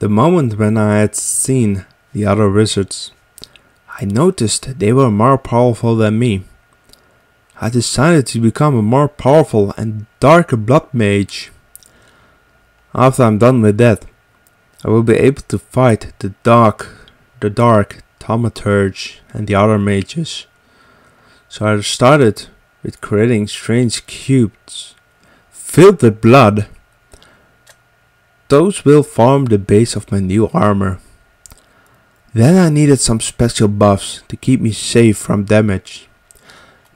The moment when I had seen the other wizards, I noticed they were more powerful than me. I decided to become a more powerful and darker blood mage. After I'm done with that, I will be able to fight the dark thaumaturge and the other mages. So I started with creating strange cubes filled with blood. Those will form the base of my new armor. Then I needed some special buffs to keep me safe from damage.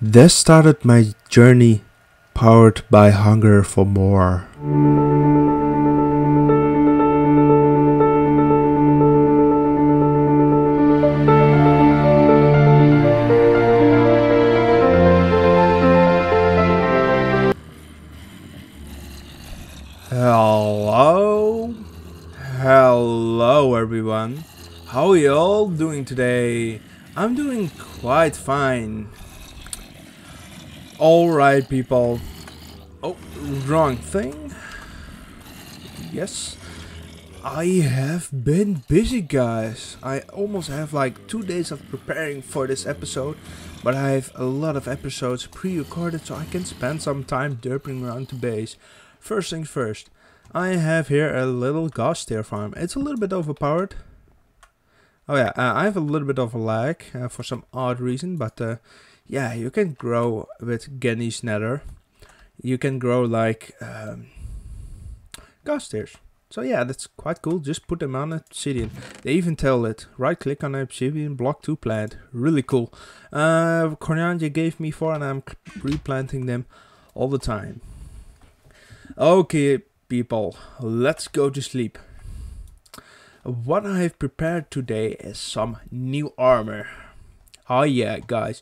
This started my journey, powered by hunger for more. Hello everyone, how are you all doing today? I'm doing quite fine. Alright people, oh, wrong thing, yes, I have been busy guys. I almost have like 2 days of preparing for this episode, but I have a lot of episodes pre-recorded so I can spend some time derping around the base. First things first, I have here a little ghast tear farm. It's a little bit overpowered. Oh yeah, I have a little bit of a lag for some odd reason, but yeah, you can grow with Genny's Nether. You can grow like ghast tears. So yeah, that's quite cool. Just put them on obsidian. They even tell it. Right click on obsidian, block to plant. Really cool. Coriander gave me 4 and I'm replanting them all the time. Okay people, let's go to sleep. What I have prepared today is some new armor. Oh yeah guys,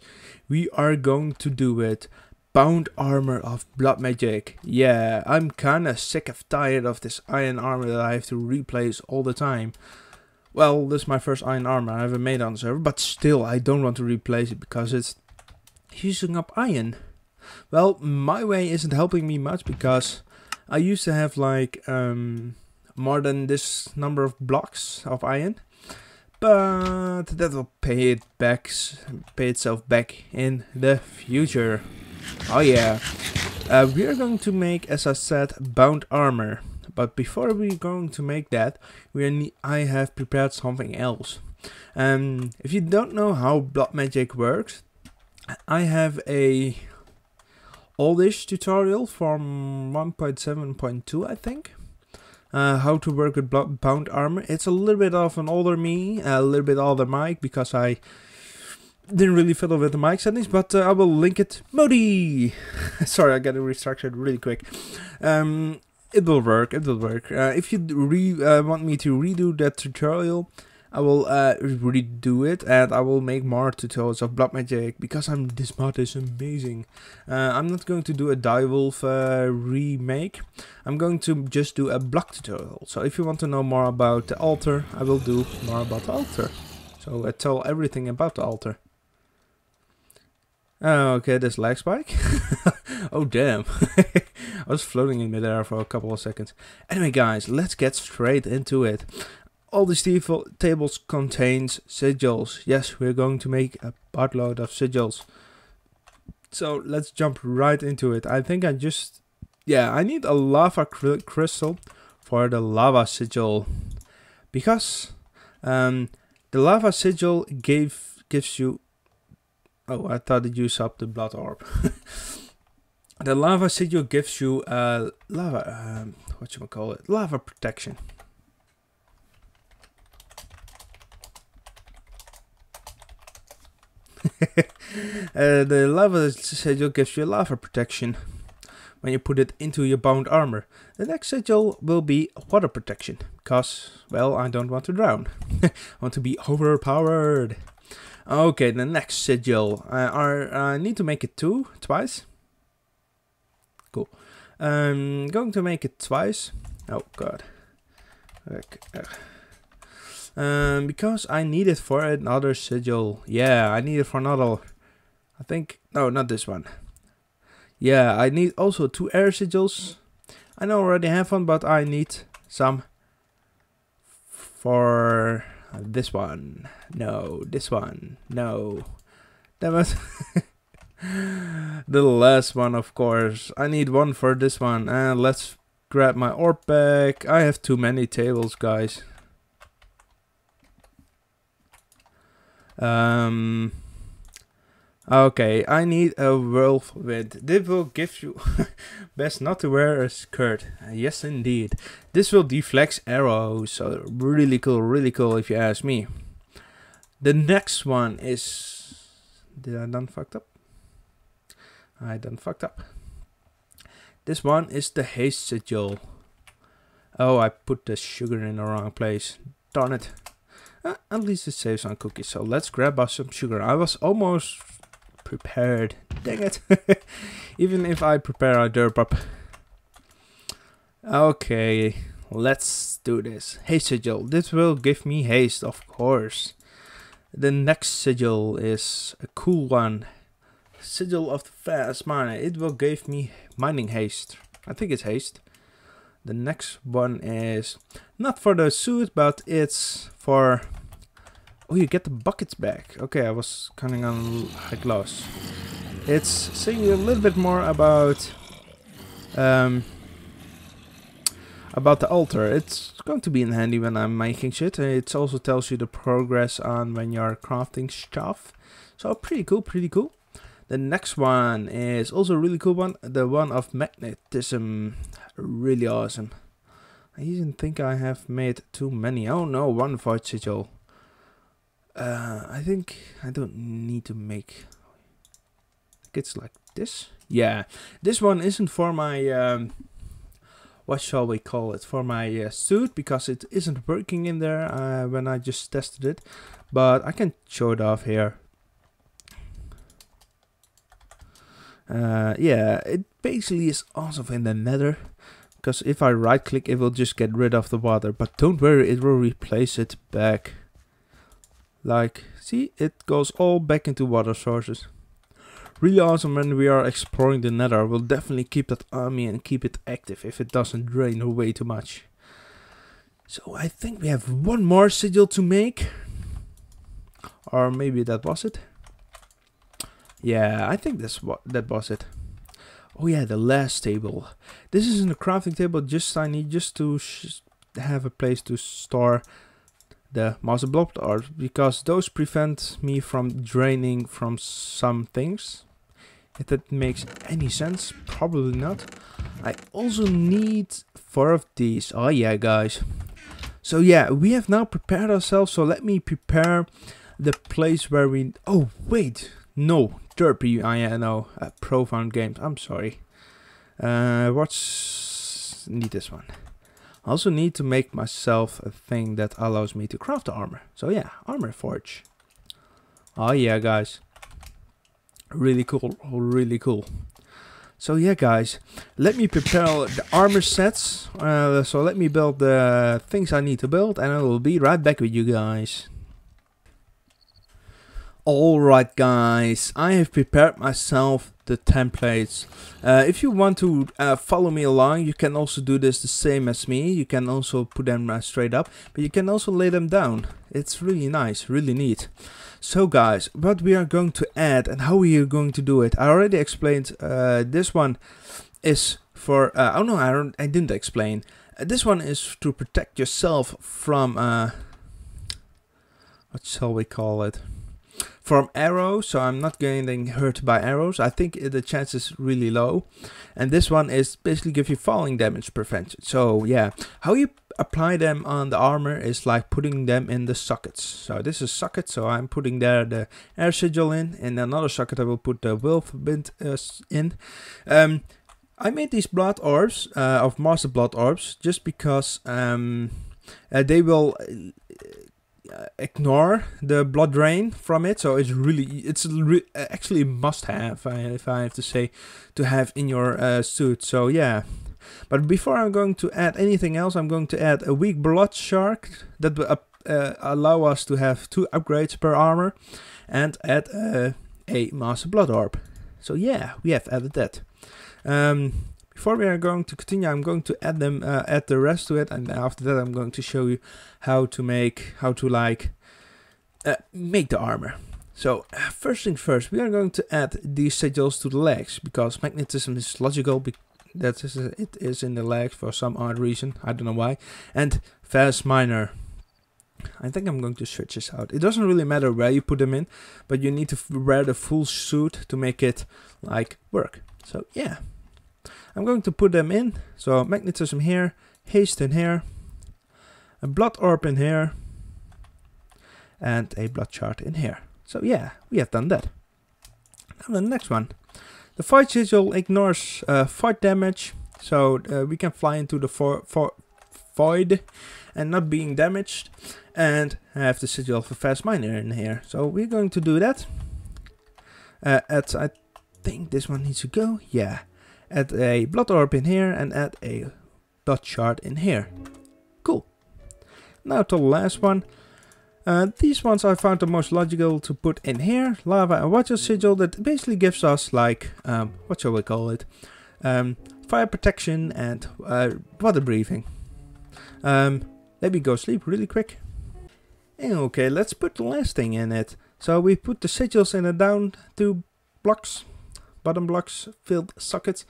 we are going to do it. Bound armor of blood magic. Yeah, I'm kinda sick of tired of this iron armor that I have to replace all the time. Well, this is my first iron armor I ever made on the server, but still I don't want to replace it because it's using up iron. Well, my way isn't helping me much because I used to have like more than this number of blocks of iron, but that will pay itself back in the future. Oh yeah, we are going to make, as I said, bound armor. But before we're going to make that, I have prepared something else. If you don't know how blood magic works, I have a oldish tutorial from 1.7.2, I think, how to work with bound armor. It's a little bit of an older me, a little bit older mic, because I didn't really fiddle with the mic settings, but I will link it. Modi! Sorry, I got it restructured really quick. It will work, it will work. If you want me to redo that tutorial, I will redo it, and I will make more tutorials of blood magic because this mod is amazing. I'm not going to do a Direwolf remake. I'm going to just do a block tutorial. So if you want to know more about the altar, I will do more about the altar. So I tell everything about the altar. Okay, this lag spike. Oh damn. I was floating in midair for a couple of seconds. Anyway guys, let's get straight into it. All these tables contains sigils. Yes, we're going to make a buttload of sigils. So let's jump right into it. I think I just... yeah, I need a lava crystal for the lava sigil. Because the lava sigil gives you... oh, I thought it used up the blood orb. The lava sigil gives you lava protection. The lava sigil gives you lava protection when you put it into your bound armor. The next sigil will be water protection because, well, I don't want to drown. I want to be overpowered. Okay, the next sigil. I need to make it twice. Cool. I'm going to make it twice. Oh god. Okay. Because I need it for another sigil. Yeah, I need it for another, I think, no, not this one. Yeah, I need also 2 air sigils. I already have one, but I need some for this one. No, this one. No. That was the last one, of course. I need one for this one. And let's grab my orb back. I have too many tables, guys. Okay, I need a whirlwind. This will give you best not to wear a skirt. Yes, indeed. This will deflect arrows. So really cool if you ask me. The next one is... Did I done fucked up? I done fucked up. This one is the haste sigil. Oh, I put the sugar in the wrong place. Darn it. At least it saves on cookies. So let's grab us some sugar. I was almost... prepared. Dang it. Even if I prepare, I derp up. Okay, let's do this. Haste sigil. This will give me haste, of course. The next sigil is a cool one. Sigil of the fast miner. It will give me mining haste. I think it's haste. The next one is not for the suit, but it's for... Oh, you get the buckets back. Okay, I was counting on a gloss. It's saying a little bit more about the altar. It's going to be in handy when I'm making shit. It also tells you the progress on when you're crafting stuff. So pretty cool, pretty cool. The next one is also a really cool one. The one of magnetism. Really awesome. I even think I have made too many. Oh no, one void sigil. I think I don't need to make it's like this. Yeah, this one isn't for my what shall we call it, for my suit, because it isn't working in there when I just tested it, but I can show it off here. Yeah, it basically is awesome in the Nether, because if I right click it will just get rid of the water, but don't worry, it will replace it back. Like, see, it goes all back into water sources. Really awesome when we are exploring the Nether. We'll definitely keep that army and keep it active if it doesn't drain away too much. So I think we have one more sigil to make. Or maybe that was it. Yeah, I think that was it. Oh yeah, the last table. This isn't a crafting table, just I need just to have a place to store the master blood orb, because those prevent me from draining from some things. If that makes any sense, probably not. I also need 4 of these. Oh yeah, guys. So yeah, we have now prepared ourselves. So let me prepare the place where we... Oh wait, no, derpy. I know. ProfoundGames. I'm sorry. What's need this one? I also need to make myself a thing that allows me to craft the armor. So yeah, armor forge. Oh yeah, guys. Really cool, really cool. So yeah, guys. Let me prepare the armor sets. So let me build the things I need to build. And I will be right back with you guys. Alright guys, I have prepared myself the templates. If you want to follow me along, you can also do this the same as me. You can also put them straight up, but you can also lay them down. It's really nice, really neat. So guys, what we are going to add and how we are going to do it, I already explained. This one is for... oh no, I didn't explain. This one is to protect yourself from... what shall we call it? From arrows, so I'm not getting hurt by arrows. I think the chance is really low. And this one is basically give you falling damage prevention. So yeah, how you apply them on the armor is like putting them in the sockets. So this is socket, so I'm putting there the air sigil in another socket I will put the whirlwind in. I made these blood orbs, of master blood orbs, just because they will... ignore the blood drain from it, so it's really, it's actually must have, if I have to say, to have in your suit. So yeah, but before I'm going to add anything else, I'm going to add a weak blood shard that will allow us to have 2 upgrades per armor, and add a master blood orb. So yeah, we have added that. Before we are going to continue, I'm going to add them, add the rest to it, and after that I'm going to show you how to make, make the armor. So first things first, we are going to add these sigils to the legs, because magnetism is logical, that is, it is in the legs for some odd reason, I don't know why. And fast miner, I think I'm going to switch this out. It doesn't really matter where you put them in, but you need to wear the full suit to make it like work. So yeah, I'm going to put them in. So magnetism here, haste in here, a blood orb in here, and a blood shard in here. So yeah, we have done that. Now the next one, the Void Sigil ignores void damage, so we can fly into the void and not being damaged, and have the Sigil of the Fast Miner in here. So we're going to do that. I think this one needs to go. Yeah, add a blood orb in here and add a blood shard in here. Cool. Now to the last one. These ones I found the most logical to put in here. Lava and water sigil, that basically gives us like, what shall we call it? Fire protection and water breathing. Let me go sleep really quick. Okay, let's put the last thing in it. So we put the sigils in the down two blocks, bottom blocks, filled sockets.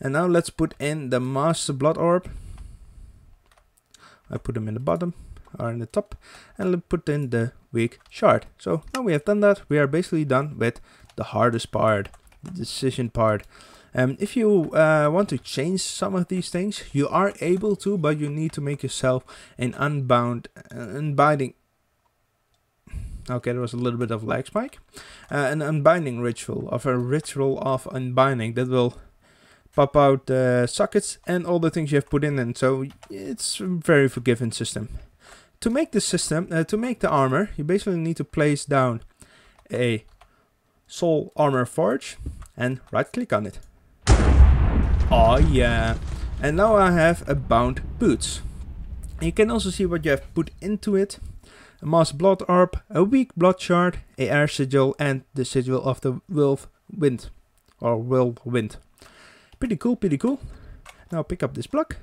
And now let's put in the master blood orb. I put them in the bottom. Are in the top, and let's put in the weak shard. So now we have done that, we are basically done with the hardest part, the decision part. If you want to change some of these things, you are able to, but you need to make yourself an unbinding. Okay, there was a little bit of lag spike. An unbinding ritual, of a ritual of unbinding that will pop out the sockets and all the things you have put in, and so it's a very forgiving system. To make the system, to make the armor, you basically need to place down a soul armor forge and right click on it. Oh yeah. And now I have a bound boots. You can also see what you have put into it. A mass blood orb, a weak blood shard, a air sigil, and the sigil of the whirlwind. Or whirlwind. Pretty cool, pretty cool. Now pick up this block.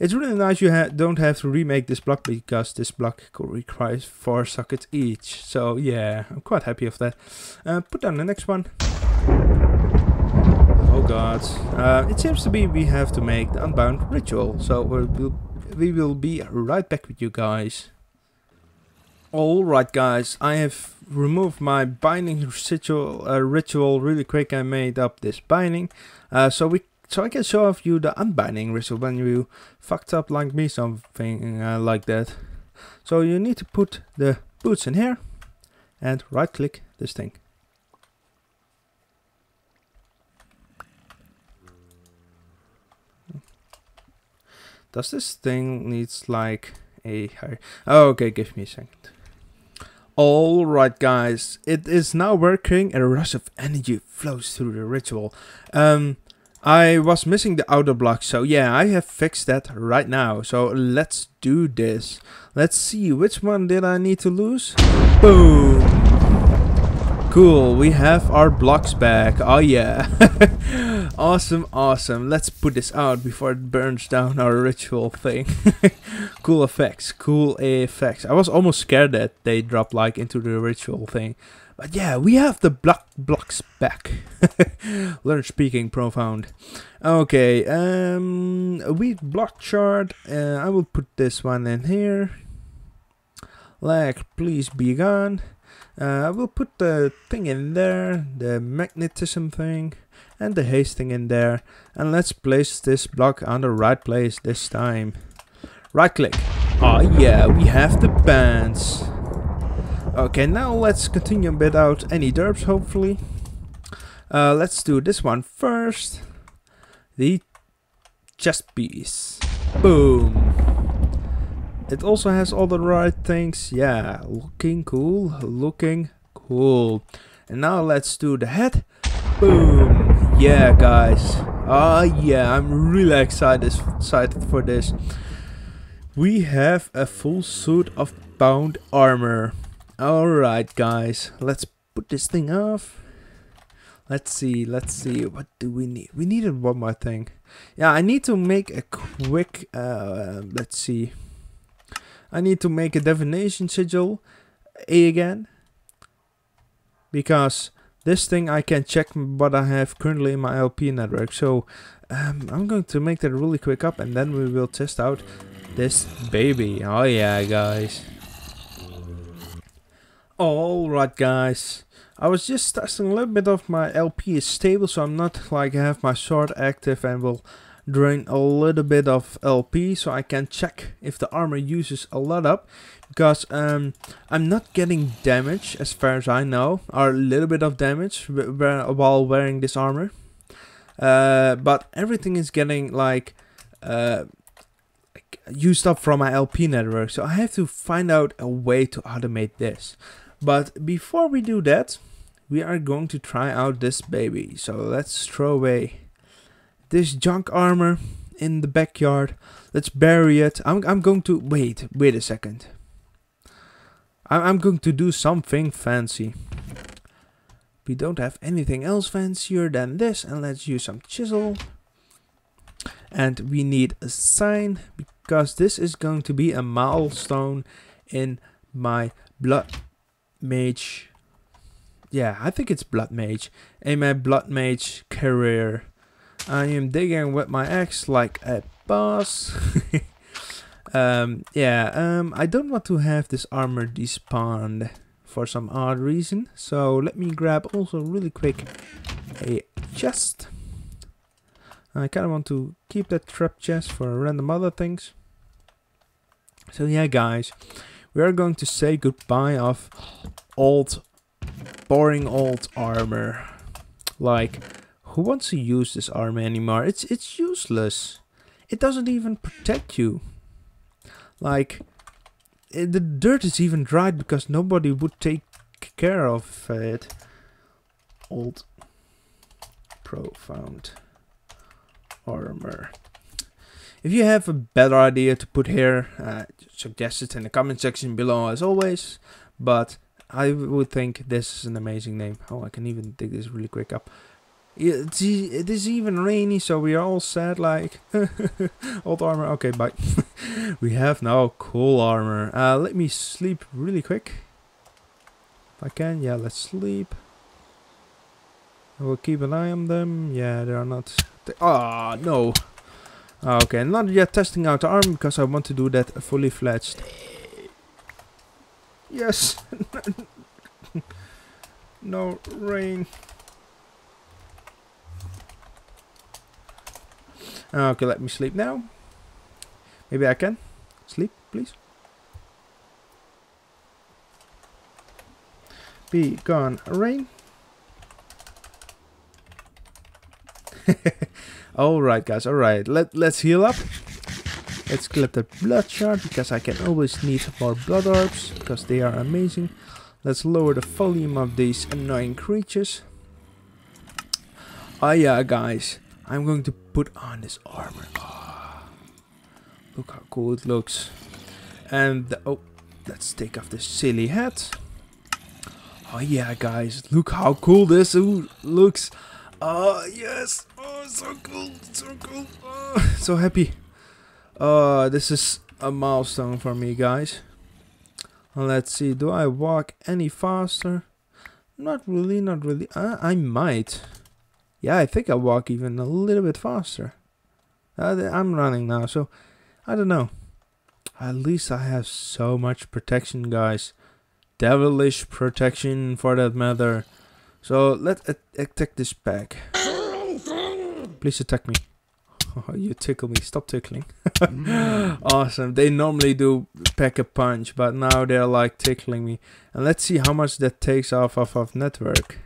It's really nice you don't have to remake this block, because this block requires 4 sockets each. So yeah, I'm quite happy with that. Put down the next one. Oh god. It seems to be we have to make the unbound ritual. So we will be right back with you guys. Alright guys, I have removed my binding ritual, really quick. I made up this binding. So I can show off you the unbinding ritual when you fucked up like me, something like that. So you need to put the boots in here and right click this thing. Does this thing needs like a higher? Okay, give me a second. Alright guys, it is now working and a rush of energy flows through the ritual. I was missing the outer block, so yeah, I have fixed that right now. So let's do this. Let's see, which one did I need to lose? Boom! Cool, we have our blocks back. Oh yeah. Awesome, awesome. Let's put this out before it burns down our ritual thing. Cool effects, cool effects. I was almost scared that they dropped like into the ritual thing. But yeah, we have the blocks back. Learn speaking, Profound. Okay, a weak block shard. I will put this one in here. Lag, please be gone. I will put the thing in there, the magnetism thing, and the haste thing in there. And let's place this block on the right place this time. Right click. Oh yeah, we have the bands. Okay, now let's continue without any derps, hopefully. Let's do this one first. The chest piece. Boom. It also has all the right things. Yeah, looking cool, looking cool. And now let's do the head. Boom. Yeah, guys. Oh yeah, I'm really excited for this. We have a full suit of bound armor. Alright guys, let's put this thing off. Let's see, what do we need? We needed one more thing. Yeah, I need to make a quick, let's see. I need to make a divination sigil again. Because this thing I can check what I have currently in my LP network. So I'm going to make that really quick up and then we will test out this baby. Oh yeah, guys. Alright, guys. I was just testing a little bit of my LP is stable, so I'm not like I have my sword active and will drain a little bit of LP, so I can check if the armor uses a lot up, because I'm not getting damage as far as I know, or a little bit of damage while wearing this armor, but everything is getting like used up from my LP network, so I have to find out a way to automate this. But before we do that, we are going to try out this baby. So let's throw away this junk armor in the backyard. Let's bury it. I'm going to wait a second. I'm going to do something fancy. We don't have anything else fancier than this, and let's use some chisel. And we need a sign, because this is going to be a milestone in my blood mage. Yeah, I think it's blood mage. In my blood mage career, I am digging with my axe like a boss. I don't want to have this armor despawned for some odd reason, so let me grab also really quick a chest. I kind of want to keep that trap chest for random other things. So yeah, guys, we are going to say goodbye of boring old armor. Like, who wants to use this armor anymore? It's useless. It doesn't even protect you. Like, the dirt is even dried because nobody would take care of it. Old profound armor. If you have a better idea to put here, suggest it in the comment section below as always. But I would think this is an amazing name. Oh, I can even dig this really quick up. It is even rainy, so we are all sad like old armor. Okay, bye. We have now cool armor. Let me sleep really quick. If I can, yeah, let's sleep. I will keep an eye on them. Yeah, they are not... Ah, no. Okay, I'm not yet testing out the armor because I want to do that fully fledged. Yes! No rain. Okay, let me sleep now. Maybe I can. Sleep, please. Be gone, rain. Alright, guys, alright. Let's heal up. Let's clip the blood shard, because I can always need more blood orbs, because they are amazing. Let's lower the volume of these annoying creatures. Oh yeah, guys, I'm going to put on this armor. Oh, look how cool it looks. And, oh, let's take off this silly hat. Oh yeah, guys, look how cool this looks. Oh yes, oh, so cool, so cool, oh, so happy. This is a milestone for me, guys. Let's see, do I walk any faster? Not really, not really. I might. Yeah, I think I walk even a little bit faster. I'm running now, so I don't know. At least I have so much protection, guys. Devilish protection, for that matter. So let's attack this pack. Please attack me. Oh, you tickle me. Stop tickling. Awesome. They normally do pack a punch, but now they're like tickling me. And let's see how much that takes off of network.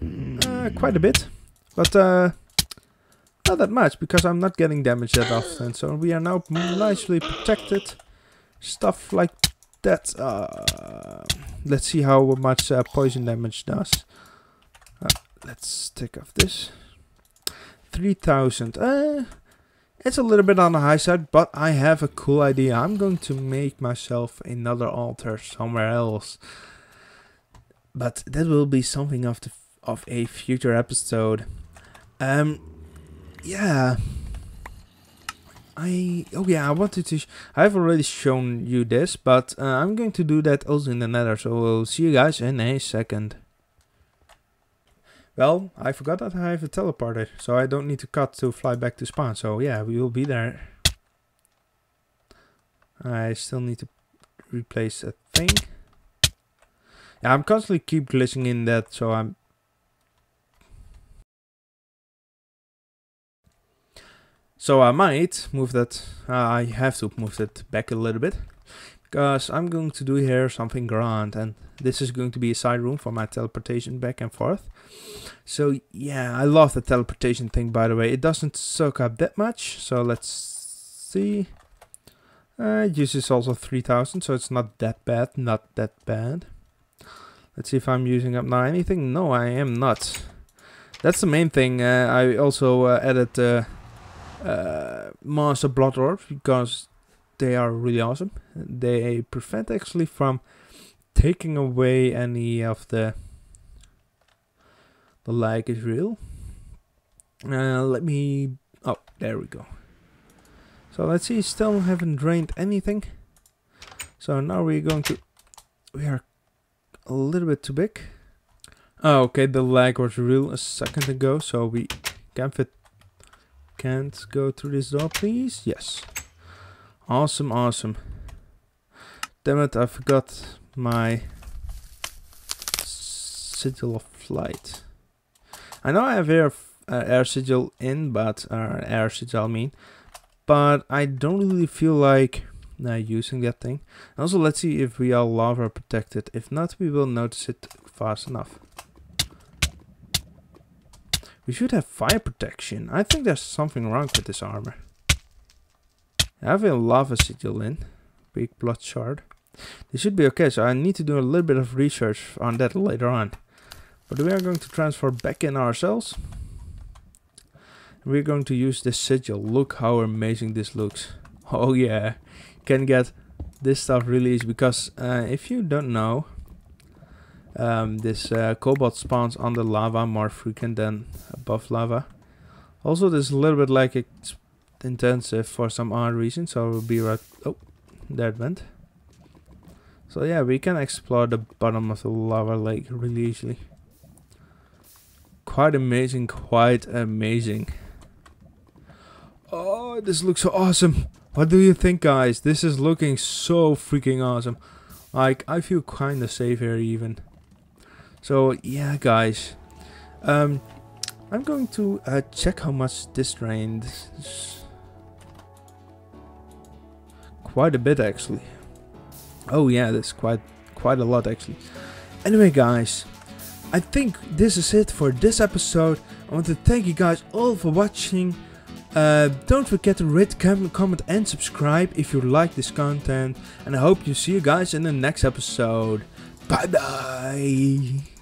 Quite a bit. But not that much, because I'm not getting damaged that often. So we are now nicely protected. Stuff like that. Let's see how much poison damage does. Let's take off this. 3,000. It's a little bit on the high side, but I have a cool idea. I'm going to make myself another altar somewhere else. But that will be something of the of a future episode. Yeah. Oh yeah, I wanted to. I've already shown you this, but I'm going to do that also in the Nether. So we'll see you guys in a second. Well, I forgot that I have a teleporter, so I don't need to cut to fly back to spawn. So yeah, we will be there. I still need to replace that thing. Yeah, I'm constantly keep glitching in that, so I'm. So I might move that, I have to move that back a little bit, because I'm going to do here something grand, and this is going to be a side room for my teleportation back and forth. So yeah, I love the teleportation thing, by the way. It doesn't soak up that much, so let's see. It uses also 3000, so it's not that bad, not that bad. Let's see if I'm using up now anything. No, I am not. That's the main thing. I also added master blood orbs, because they are really awesome. They prevent actually from taking away any of the lag is real. Let me, oh there we go. So let's see, still haven't drained anything. So now we're going to, we are a little bit too big. Oh, okay, the lag was real a second ago, so we can fit. Can't go through this door, please. Yes. Awesome, awesome. Damn it, I forgot my sigil of flight. I know I have air sigil in, but air sigil, I mean. But I don't really feel like using that thing. Also, let's see if we are lava protected. If not, we will notice it fast enough. We should have fire protection. I think there's something wrong with this armor. I have a lava sigil in. Big blood shard. This should be okay, so I need to do a little bit of research on that later on. But we are going to transfer back in ourselves. We're going to use this sigil. Look how amazing this looks. Oh yeah. Can get this stuff really easy, because if you don't know, this cobalt spawns on the lava more frequent than above lava. Also, this is a little bit like it's intensive for some odd reason, so we'll be right. Oh, there it went. So yeah, we can explore the bottom of the lava lake really easily. Quite amazing, quite amazing. Oh, this looks so awesome. What do you think, guys? This is looking so freaking awesome. Like, I feel kinda safe here even. So yeah, guys, I'm going to check how much this drained. Quite a bit actually. Oh yeah, that's quite a lot actually. Anyway, guys, I think this is it for this episode. I want to thank you guys all for watching. Don't forget to rate, comment and subscribe if you like this content. And I hope you see you guys in the next episode. Bye bye.